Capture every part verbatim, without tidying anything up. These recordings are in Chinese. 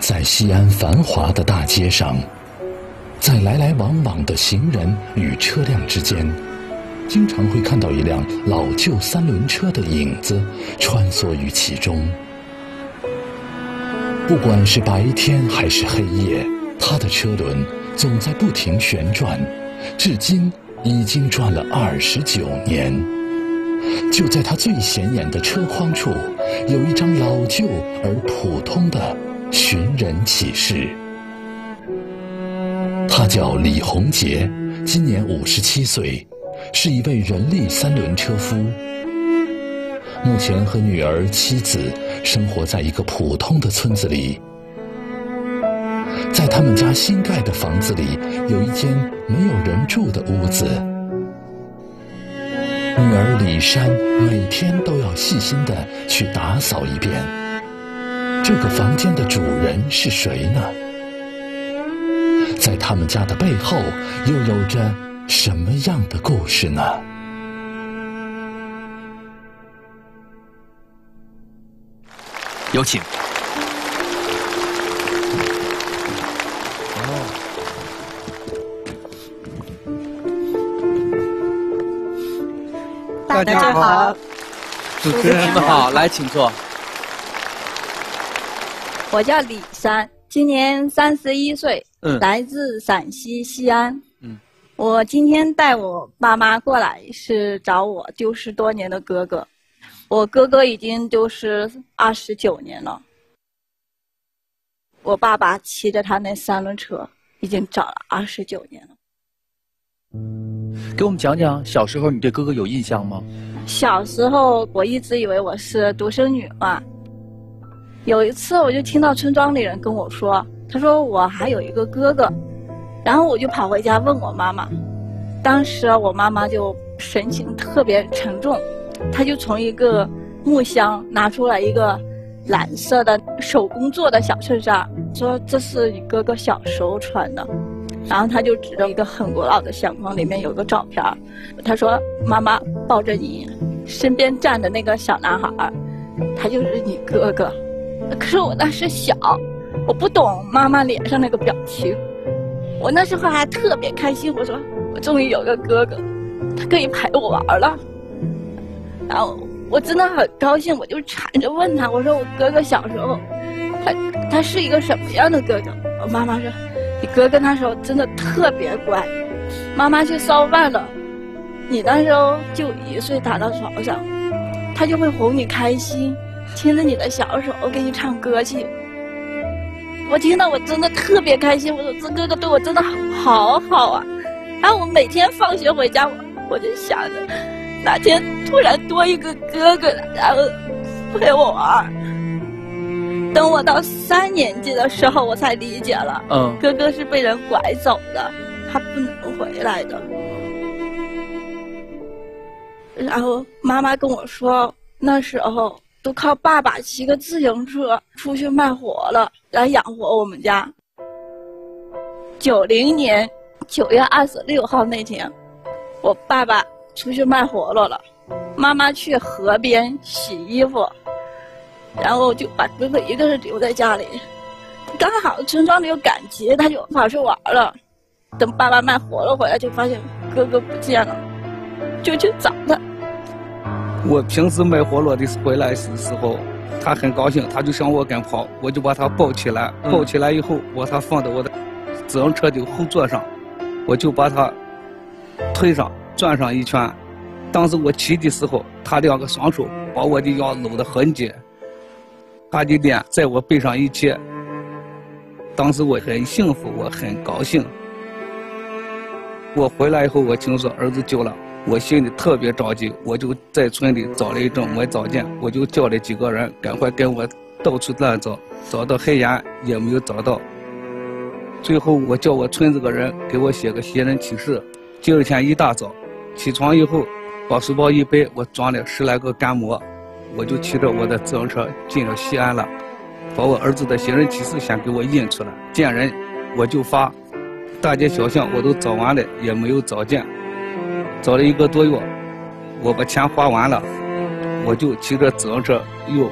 在西安繁华的大街上，在来来往往的行人与车辆之间，经常会看到一辆老旧三轮车的影子穿梭于其中。不管是白天还是黑夜，它的车轮总在不停旋转，至今已经转了二十九年。就在它最显眼的车筐处，有一张老旧而普通的 寻人启事。他叫李洪杰，今年五十七岁，是一位人力三轮车夫。目前和女儿、妻子生活在一个普通的村子里。在他们家新盖的房子里，有一间没有人住的屋子。女儿李珊每天都要细心地去打扫一遍。 这个房间的主人是谁呢？在他们家的背后又有着什么样的故事呢？有请。哦、大家好，主持人们好，来请坐。 我叫李珊，今年三十一岁，嗯、来自陕西西安。嗯，我今天带我爸妈过来是找我丢失多年的哥哥，我哥哥已经丢失二十九年了。我爸爸骑着他那三轮车，已经找了二十九年了。给我们讲讲小时候你对哥哥有印象吗？小时候我一直以为我是独生女嘛。 有一次，我就听到村庄里人跟我说，他说我还有一个哥哥，然后我就跑回家问我妈妈，当时我妈妈就神情特别沉重，她就从一个木箱拿出来一个蓝色的手工做的小衬衫，说这是你哥哥小时候穿的，然后她就指着一个很古老的相框，里面有个照片，她说妈妈抱着你，身边站的那个小男孩，他就是你哥哥。 可是我那时小，我不懂妈妈脸上那个表情。我那时候还特别开心，我说我终于有个哥哥，他可以陪我玩了。然后我真的很高兴，我就缠着问他，我说我哥哥小时候，他他是一个什么样的哥哥？我妈妈说，你哥哥那时候真的特别乖，妈妈去烧饭了，你那时候就一岁躺到床上，他就会哄你开心。 牵着你的小手，我给你唱歌去。我听到我真的特别开心，我说这哥哥对我真的好好啊。然后我每天放学回家，我我就想着哪天突然多一个哥哥，然后陪我玩。等我到三年级的时候，我才理解了，嗯，哥哥是被人拐走的，他不能回来的。然后妈妈跟我说，那时候 都靠爸爸骑个自行车出去卖活了来养活我们家。九零年九月二十六号那天，我爸爸出去卖活了了，妈妈去河边洗衣服，然后就把哥哥一个人留在家里。刚好村庄里有赶集，他就跑去玩了。等爸爸卖活了回来，就发现哥哥不见了，就去找他。 我平时卖活络的回来的时候，他很高兴，他就向我赶跑，我就把他抱起来，抱起来以后，把他放到我的自行车的后座上，我就把他推上转上一圈。当时我骑的时候，他两个双手把我的腰搂得很紧，他的脸在我背上一贴。当时我很幸福，我很高兴。我回来以后，我听说儿子救了。 我心里特别着急，我就在村里找了一阵没找见，我就叫了几个人赶快跟我到处乱找，找到黑岩也没有找到。最后我叫我村子的人给我写个寻人启事。第二天一大早起床以后，把书包一背，我装了十来个干馍，我就骑着我的自行车进了西安了，把我儿子的寻人启事先给我印出来，见人我就发，大街小巷我都找完了，也没有找见。 找了一个多月，我把钱花完了，我就骑着自行车又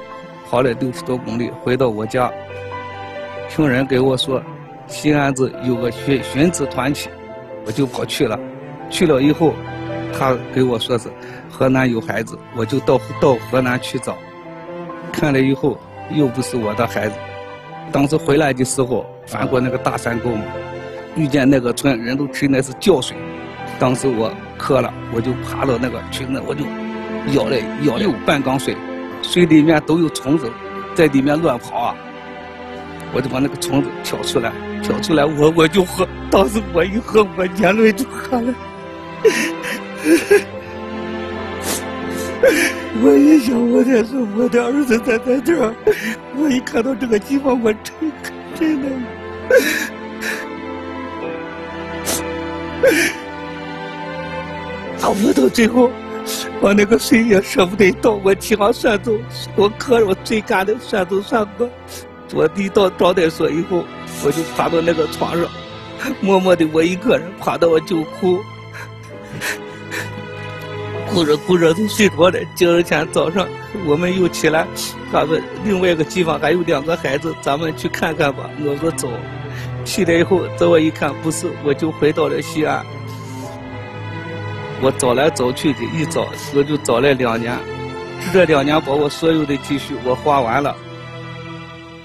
跑了六十多公里回到我家。听人给我说，西安子有个寻寻子团体，我就跑去了。去了以后，他给我说是河南有孩子，我就到到河南去找。看了以后，又不是我的孩子。当时回来的时候，翻过那个大山沟嘛，遇见那个村人都吃那是澆水。 当时我渴了，我就爬到那个裙子，我就舀了舀了半缸水，水里面都有虫子，在里面乱跑啊！我就把那个虫子挑出来，挑出来我我就喝，当时我一喝，我眼泪就喝了。我一想，我这是我的儿子在在这儿，我一看到这个地方，我真真的。我到最后，我那个水也舍不得倒，我提上蒜头，我磕我最干的蒜头蒜末，我一倒招待所以后，我就爬到那个床上，默默的我一个人爬到我就哭，哭着哭着都睡着了。第二天早上我们又起来，他们另外一个地方还有两个孩子，咱们去看看吧。我说走，去了以后，这我一看不是，我就回到了西安。 我找来找去的，一找我就找了两年，这两年把我所有的积蓄我花完了。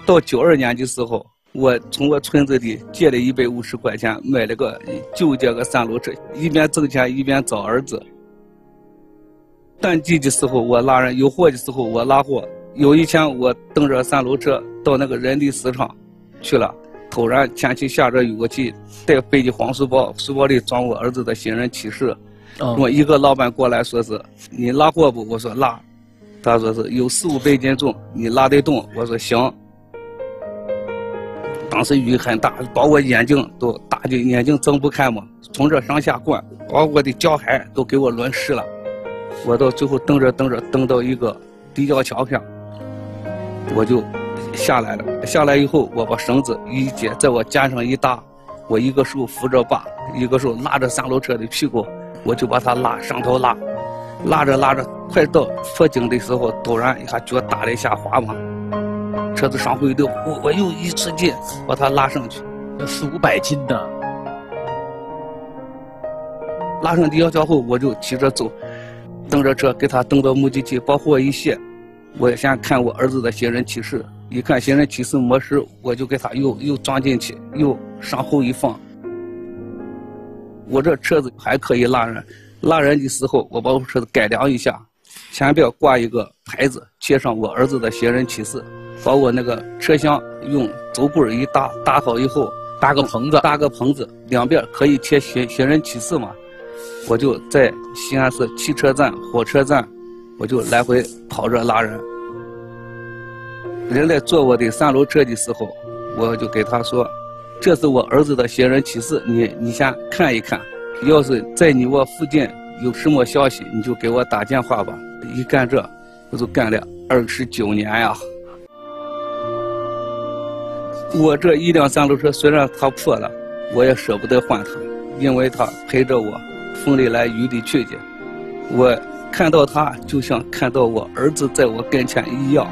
到九二年的时候，我从我村子里借了一百五十块钱，买了个旧借个三轮车，一边挣钱一边找儿子。淡季的时候我拉人，有货的时候我拉货。有一天我蹬着三轮车到那个人力市场去了，突然天气下着雨，我去带背的黄书包，书包里装我儿子的寻人启事。 我一个老板过来说是，你拉货不？我说拉，他说是有四五百斤重，你拉得动？我说行。当时雨很大，把我眼睛都打的眼睛睁不开嘛，从这上下灌，把我的脚踝都给我淋湿了。我到最后蹬着蹬着蹬到一个立交桥上，我就下来了。下来以后，我把绳子一解，在我肩上一搭，我一个手扶着把，一个手拉着三轮车的屁股。 我就把他拉上头拉，拉着拉着，快到坡顶的时候，突然一下脚打了一下滑嘛，车子上回溜，我我又一使劲把他拉上去，四五百斤的。拉上立交桥后，我就骑着走，蹬着车给他蹬到目的地，把货一卸，我先看我儿子的寻人启事，一看寻人启事没事，我就给他又又装进去，又上后一放。 我这车子还可以拉人，拉人的时候我把我车子改良一下，前边挂一个牌子，贴上我儿子的寻人启事，把我那个车厢用竹棍一搭，搭好以后搭个棚子，搭个棚子，两边可以贴寻寻人启事嘛。我就在西安市汽车站、火车站，我就来回跑着拉人。人在坐我的三轮车的时候，我就给他说。 这是我儿子的寻人启事，你你先看一看，要是在你我附近有什么消息，你就给我打电话吧。一干这，我就干了二十九年呀、啊。我这一辆三轮车虽然它破了，我也舍不得换它，因为它陪着我风里来雨里去的。我看到它就像看到我儿子在我跟前一样。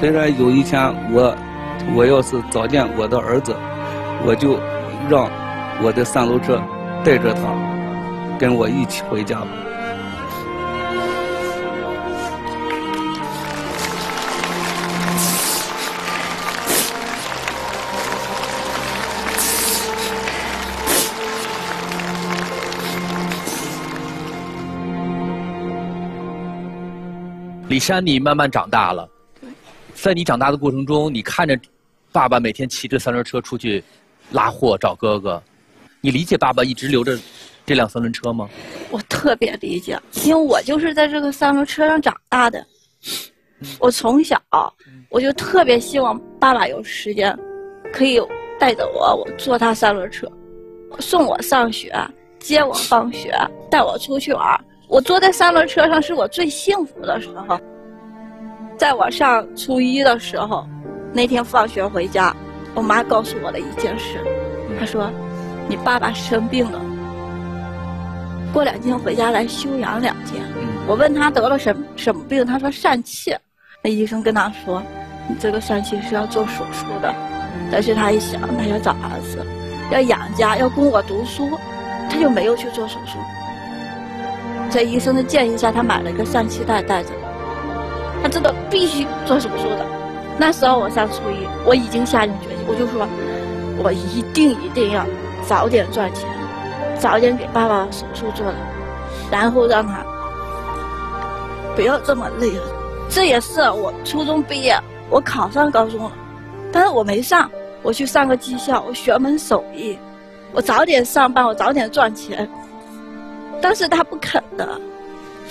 虽然有一天我，我要是找见我的儿子，我就让我的三轮车带着他，跟我一起回家吧。李珊，你慢慢长大了。 在你长大的过程中，你看着爸爸每天骑着三轮车出去拉货找哥哥，你理解爸爸一直留着这辆三轮车吗？我特别理解，因为我就是在这个三轮车上长大的。我从小我就特别希望爸爸有时间可以带着我，我坐他三轮车，送我上学，接我放学，带我出去玩。我坐在三轮车上是我最幸福的时候。 在我上初一的时候，那天放学回家，我妈告诉我的一件事，她说：“你爸爸生病了，过两天回家来休养两天。”我问他得了什么什么病，他说疝气。那医生跟他说，你这个疝气是要做手术的。但是他一想，他要找儿子，要养家，要供我读书，他就没有去做手术。在医生的建议下，他买了一个疝气带带着。他知道必须做手术的。那时候我上初一，我已经下定决心，我就说，我一定一定要早点赚钱，早点给爸爸手术做了，然后让他不要这么累了。这也是我初中毕业，我考上高中了，但是我没上，我去上个技校，我学门手艺，我早点上班，我早点赚钱。但是他不肯的，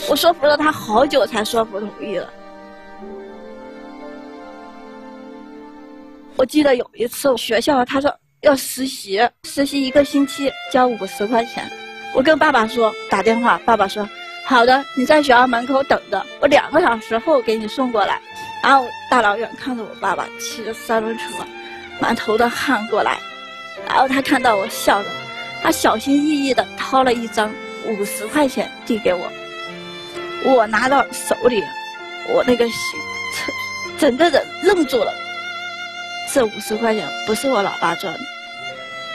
我说服了他好久才说服同意了。我记得有一次学校他说要实习，实习一个星期交五十块钱。我跟爸爸说打电话，爸爸说好的，你在学校门口等着，我两个小时后给你送过来。然后大老远看着我爸爸骑着三轮车，满头的汗过来，然后他看到我笑了，他小心翼翼地掏了一张五十块钱递给我，我拿到手里，我那个心整个人愣住了。这五十块钱不是我老爸赚的，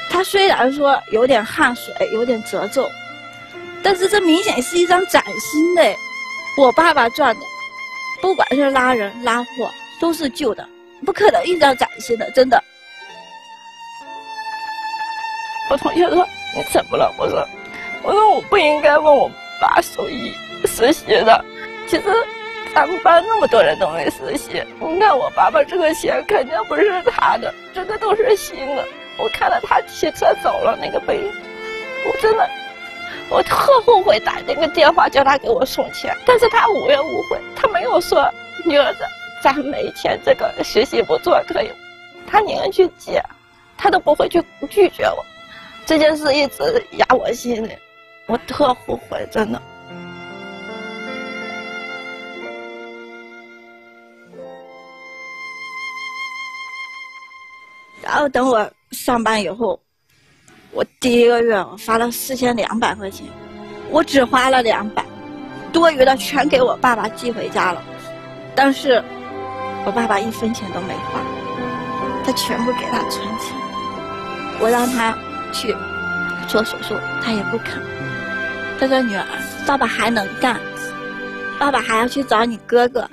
他虽然说有点汗水，有点褶皱，但是这明显是一张崭新的。我爸爸赚的，不管是拉人拉货都是旧的，不可能一张崭新的，真的。我同学说你怎么了？我说，我说我不应该问我爸手艺实习的，其实。咱们班那么多人都没实习，你看我爸爸这个钱肯定不是他的，这个都是新的。我看到他骑车走了那个背，我真的，我特后悔打那个电话叫他给我送钱，但是他无怨无悔，他没有说女儿子，咱没钱，这个学习不做可以，他宁愿去借，他都不会去拒绝我。这件事一直压我心里，我特后悔，真的。然后等我上班以后，我第一个月我发了四千两百块钱，我只花了两百，多余的全给我爸爸寄回家了。但是，我爸爸一分钱都没花，他全部给他存钱。我让他去做手术，他也不肯。他说：“女儿，爸爸还能干，爸爸还要去找你哥哥。”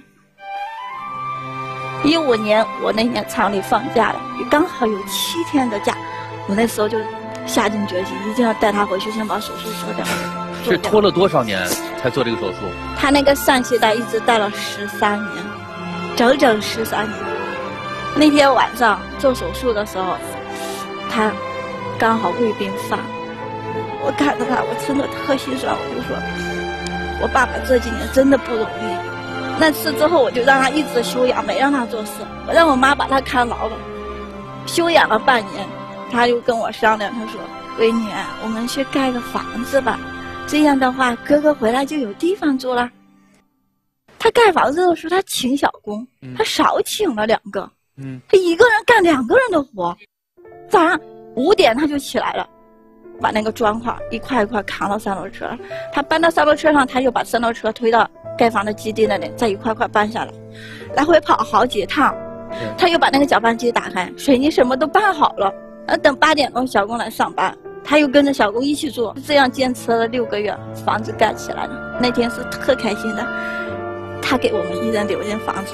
一五年，我那年厂里放假了，刚好有七天的假，我那时候就下定决心，一定要带他回去，先把手术做掉。是拖了多少年才做这个手术？他那个疝气带一直带了十三年，整整十三年。那天晚上做手术的时候，他刚好胃病犯，我看着他，我真的特心酸，我就说，我爸爸这几年真的不容易。那次之后，我就让他一直休养，没让他做事，我让我妈把他看牢了。休养了半年，他又跟我商量，他说：“闺女，我们去盖个房子吧，这样的话，哥哥回来就有地方住了。”他盖房子的时候，他请小工，他少请了两个，嗯、他一个人干两个人的活。早上五点他就起来了，把那个砖块一块一块扛到三轮车，他搬到三轮车上，他就把三轮车推到盖房的基地那里，再一块块搬下来，来回跑好几趟。他又把那个搅拌机打开，水泥什么都拌好了。呃，等八点钟小工来上班，他又跟着小工一起做。这样坚持了六个月，房子盖起来了。那天是特开心的，他给我们一人留间房子，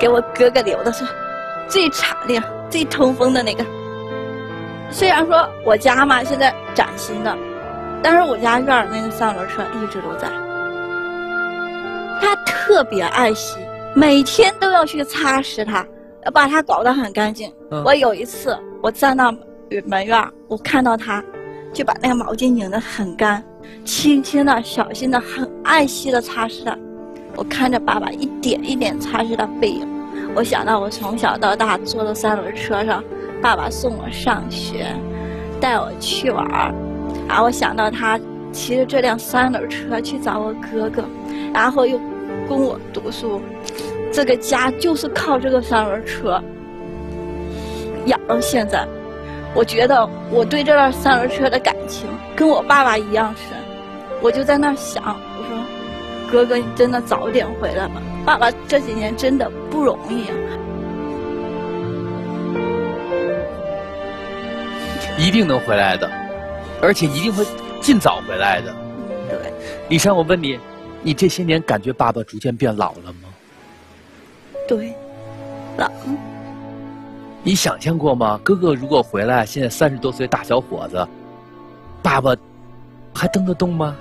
给我哥哥留的是最敞亮、最通风的那个。虽然说我家嘛现在崭新的，但是我家院儿那个三轮车一直都在。他特别爱惜，每天都要去擦拭它，要把它搞得很干净。嗯、我有一次，我站到门院，我看到他，就把那个毛巾拧得很干，轻轻的、小心的、很爱惜的擦拭它。我看着爸爸一点一点擦拭他背影，我想到我从小到大坐到三轮车上，爸爸送我上学，带我去玩儿，然后我想到他骑着这辆三轮车去找我哥哥，然后又供我读书，这个家就是靠这个三轮车养到现在。我觉得我对这辆三轮车的感情跟我爸爸一样深。我就在那想，我说哥哥，你真的早点回来吧，爸爸这几年真的不容易啊。一定能回来的，而且一定会尽早回来的。对，李珊，我问你，你这些年感觉爸爸逐渐变老了吗？对，老。你想象过吗？哥哥如果回来，现在三十多岁大小伙子，爸爸还蹬得动吗？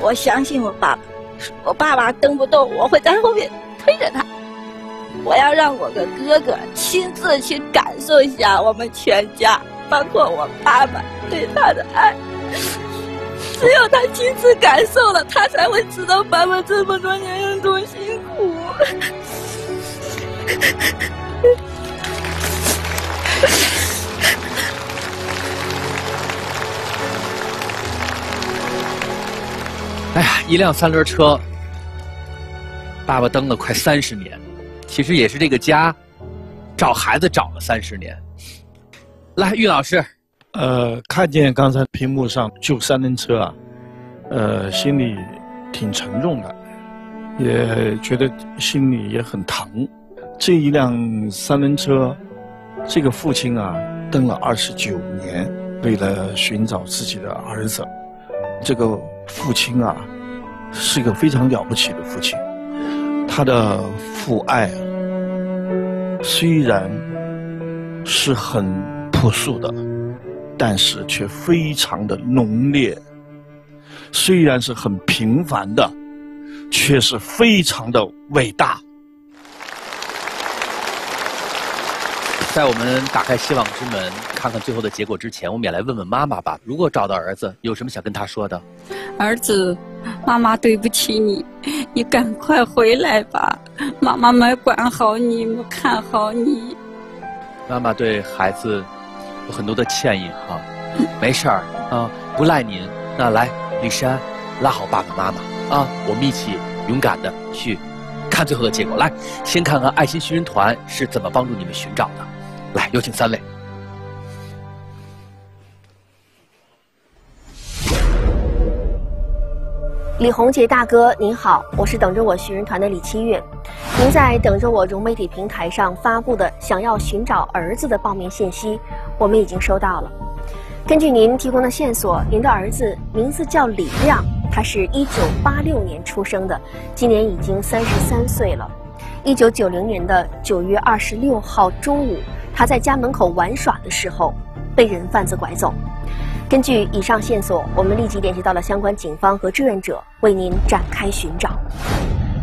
我相信我爸爸，我爸爸蹬不动，我会在后面推着他。我要让我的哥哥亲自去感受一下我们全家。 包括我爸爸对他的爱，只有他亲自感受了，他才会知道爸爸这么多年有多辛苦。哎呀，一辆三轮车，爸爸蹬了快三十年，其实也是这个家找孩子找了三十年。 来，玉老师，呃，看见刚才屏幕上旧三轮车啊，呃，心里挺沉重的，也觉得心里也很疼。这一辆三轮车，这个父亲啊，蹬了二十九年，为了寻找自己的儿子。这个父亲啊，是一个非常了不起的父亲，他的父爱啊，虽然是很 朴素的，但是却非常的浓烈。虽然是很平凡的，却是非常的伟大。在我们打开希望之门，看看最后的结果之前，我们也来问问妈妈吧。如果找到儿子，有什么想跟他说的？儿子，妈妈对不起你，你赶快回来吧。妈妈没管好你，没看好你。妈妈对孩子 有很多的歉意哈、啊，没事儿啊，不赖您。那来，李珊，拉好爸爸妈妈啊，我们一起勇敢的去看最后的结果。来，先看看爱心寻人团是怎么帮助你们寻找的。来，有请三位。李洪杰大哥您好，我是等着我寻人团的李七月。您在等着我融媒体平台上发布的想要寻找儿子的报名信息， 我们已经收到了。根据您提供的线索，您的儿子名字叫李亮，他是一九八六年出生的，今年已经三十三岁了。一九九零年的九月二十六号中午，他在家门口玩耍的时候被人贩子拐走。根据以上线索，我们立即联系到了相关警方和志愿者，为您展开寻找。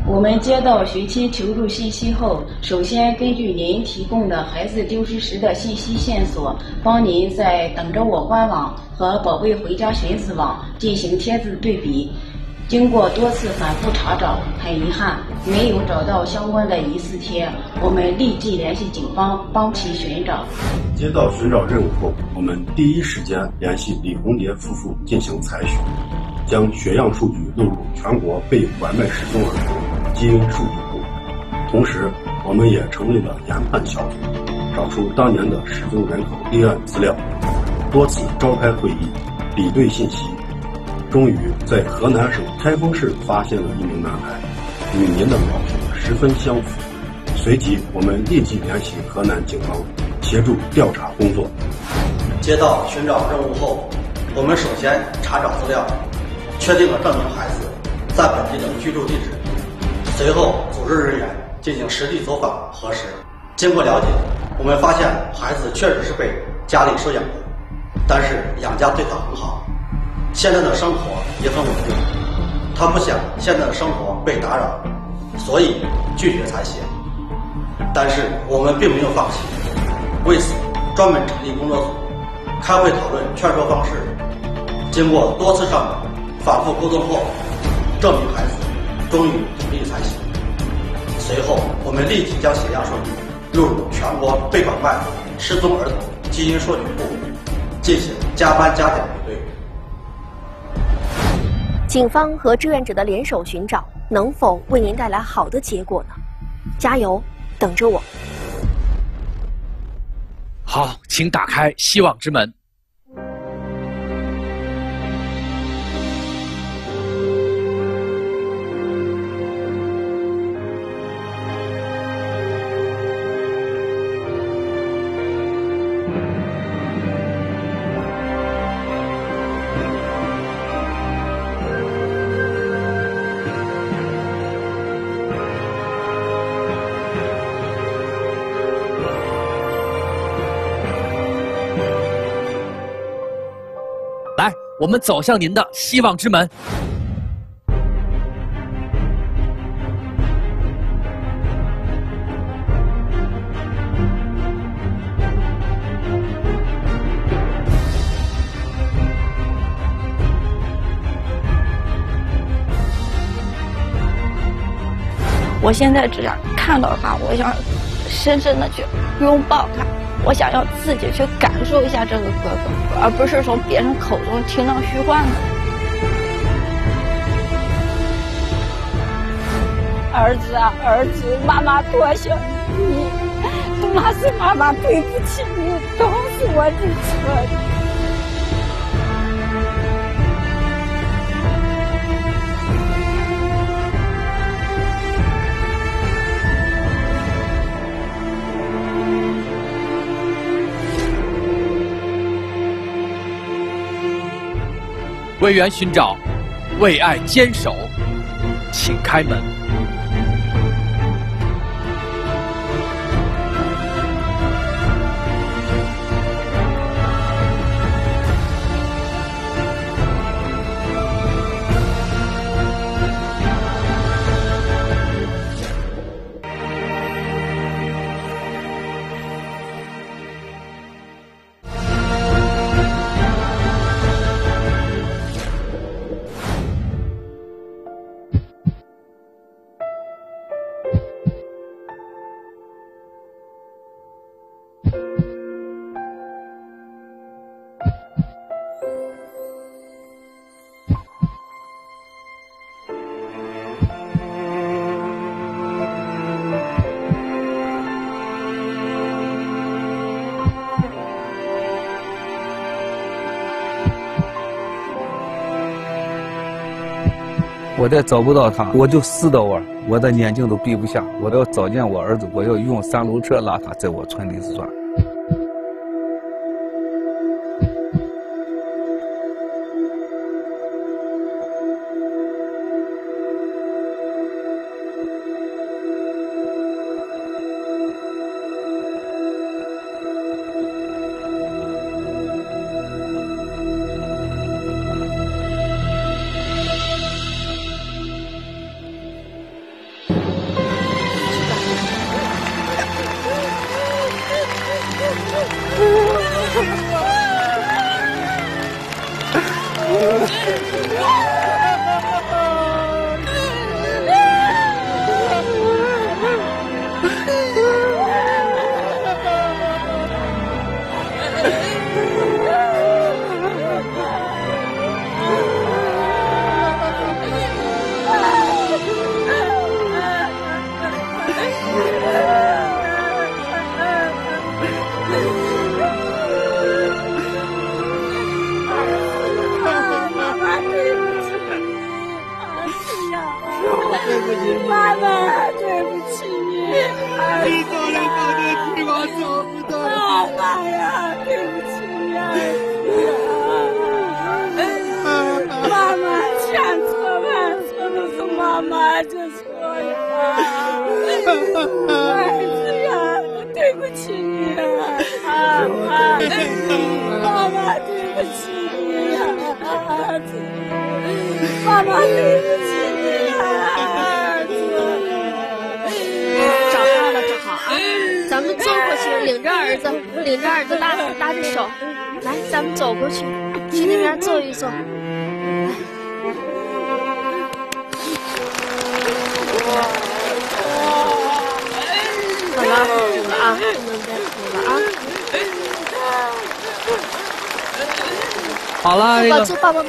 我们接到学区求助信息后，首先根据您提供的孩子丢失时的信息线索，帮您在“等着我”官网和“宝贝回家寻子网”进行帖子对比。经过多次反复查找，很遗憾没有找到相关的疑似贴，我们立即联系警方帮其寻找。接到寻找任务后，我们第一时间联系李洪杰夫妇进行采取，将血样数据录入全国被拐卖失踪儿童 基因数据库。同时，我们也成立了研判小组，找出当年的失踪人口立案资料，多次召开会议，比对信息，终于在河南省开封市发现了一名男孩，与您的描述十分相符。随即，我们立即联系河南警方，协助调查工作。接到寻找任务后，我们首先查找资料，确定了这名孩子在本地的居住地址。 随后，组织人员进行实地走访核实。经过了解，我们发现孩子确实是被家里收养的，但是养家对他很好，现在的生活也很稳定。他不想现在的生活被打扰，所以拒绝采血。但是我们并没有放弃，为此专门成立工作组，开会讨论劝说方式。经过多次上门、反复沟通后，这名孩子 终于独立采血。随后，我们立即将血样数据录入全国被拐卖失踪儿童基因数据库，进行加班加点比对。警方和志愿者的联手寻找，能否为您带来好的结果呢？加油，等着我！好，请打开希望之门。我们走向您的希望之门。 我现在只想看到他，我想深深的去拥抱他，我想要自己去感受一下这个哥哥，而不是从别人口中听到虚幻的。儿子啊，儿子，妈妈多想你，他妈是妈妈对不起你，都是我的错。 为缘寻找，为爱坚守，请开门。我再找不到他，我就撕到我，我的眼睛都闭不下。我要找见我儿子，我要用三轮车拉他在我村里转。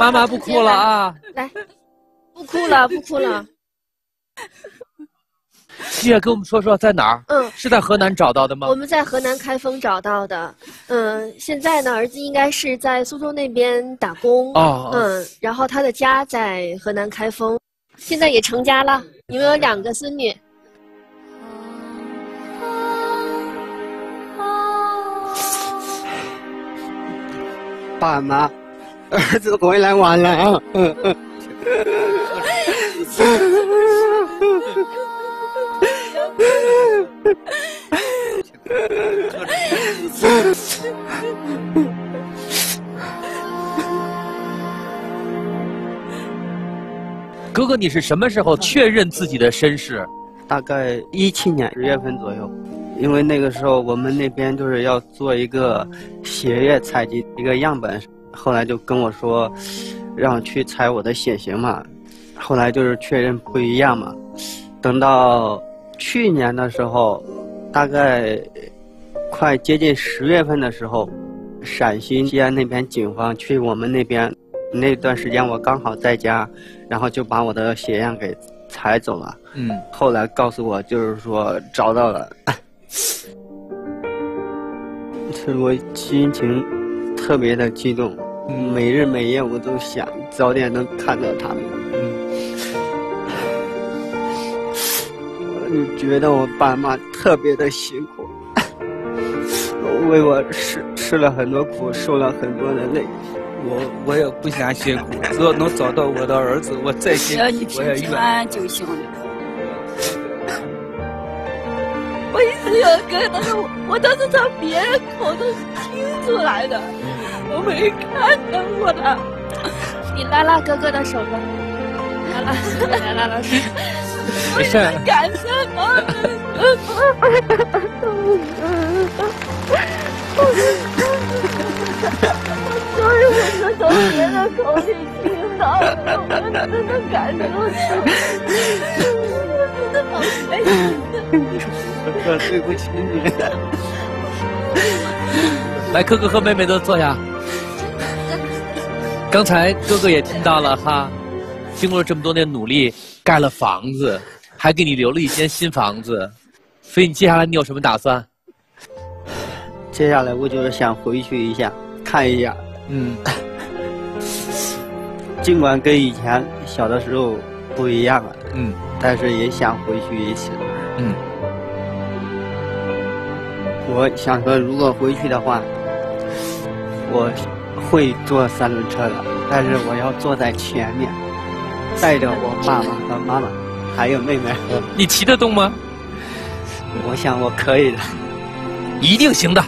妈妈不哭了啊！来，不哭了，不哭了。七月，跟我们说说在哪儿？嗯，是在河南找到的吗？我们在河南开封找到的。嗯，现在呢，儿子应该是在苏州那边打工。哦。嗯，然后他的家在河南开封，现在也成家了，你们有两个孙女。爸妈。 儿子回来晚了啊！哥，你是什么时候确认自己的身世？大概一七年十月份左右，因为那个时候我们那边就是要做一个血液采集一个样本，后来就跟我说，让去采我的血型嘛，后来就是确认不一样嘛。等到去年的时候，大概快接近十月份的时候，陕西西安那边警方去我们那边。 那段时间我刚好在家，然后就把我的血样给采走了。嗯，后来告诉我就是说找到了，是我心情特别的激动，嗯、每日每夜我都想早点能看到他们。嗯、我就觉得我爸妈特别的辛苦，为我吃吃了很多苦，受了很多的累。 我我也不想辛苦，只要能找到我的儿子，我再辛苦我也愿意。只要你平安就行了。我一直要跟，但是我我当时从别人口中听出来的，我没看到过他。你拉拉哥哥的手吧，拉拉手，拉拉老师。没事。我感受到。所以我是从别人口里听到的，我真的感受到，真的好开心。对不起你。来，哥哥和妹妹都坐下。刚才哥哥也听到了哈，经过了这么多年努力，盖了房子，还给你留了一间新房子，所以你接下来你有什么打算？接下来我就是想回去一下。 看一下，嗯，尽管跟以前小的时候不一样了，嗯，但是也想回去一次，嗯。我想说，如果回去的话，我会坐三轮车的，但是我要坐在前面，带着我爸爸和妈妈，还有妹妹。你骑得动吗？我想我可以的，一定行的。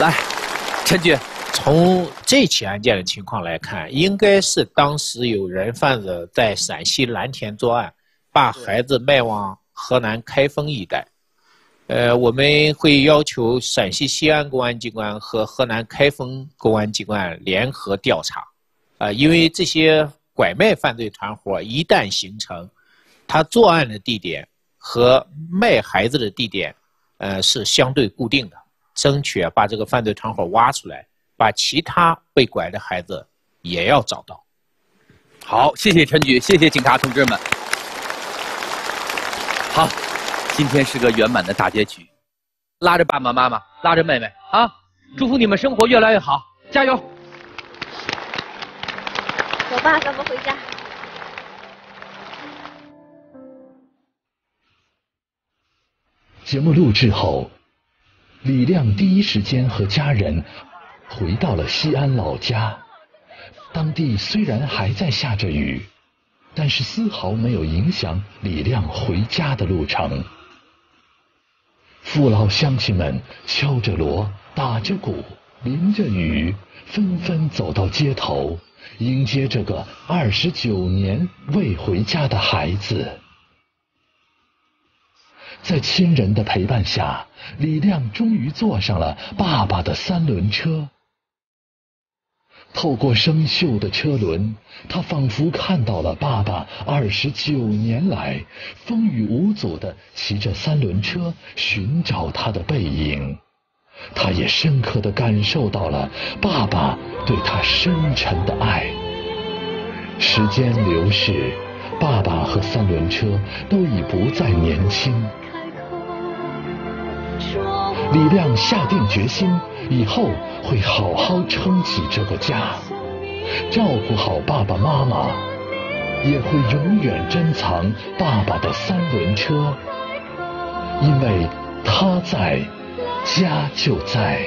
来，陈局，从这起案件的情况来看，应该是当时有人贩子在陕西蓝田作案，把孩子卖往河南开封一带。呃，我们会要求陕西西安公安机关和河南开封公安机关联合调查，啊、呃，因为这些拐卖犯罪团伙一旦形成，他作案的地点和卖孩子的地点，呃，是相对固定的。 争取把这个犯罪团伙挖出来，把其他被拐的孩子也要找到。好，谢谢陈局，谢谢警察同志们。好，今天是个圆满的大结局。拉着爸爸妈妈，拉着妹妹啊，祝福你们生活越来越好，加油！走吧，咱们回家。 节目录制后。 李亮第一时间和家人回到了西安老家。当地虽然还在下着雨，但是丝毫没有影响李亮回家的路程。父老乡亲们敲着锣，打着鼓，淋着雨，纷纷走到街头，迎接这个二十九年未回家的孩子。 在亲人的陪伴下，李亮终于坐上了爸爸的三轮车。透过生锈的车轮，他仿佛看到了爸爸二十九年来风雨无阻地骑着三轮车寻找他的背影。他也深刻地感受到了爸爸对他深沉的爱。时间流逝，爸爸和三轮车都已不再年轻。 李亮下定决心，以后会好好撑起这个家，照顾好爸爸妈妈，也会永远珍藏爸爸的三轮车，因为他在，家就在。